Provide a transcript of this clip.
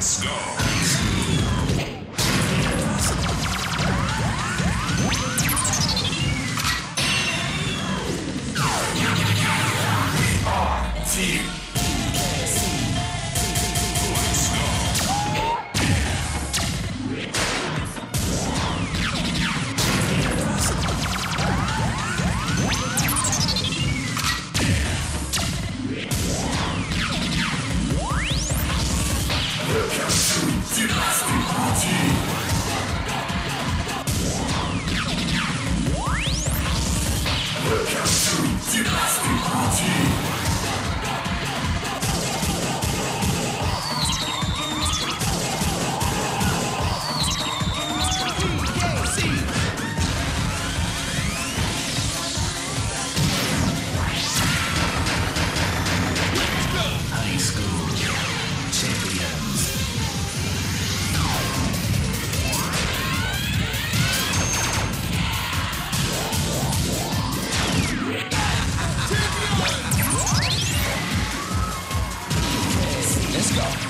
Let's go. We are Team PKC. Let's go.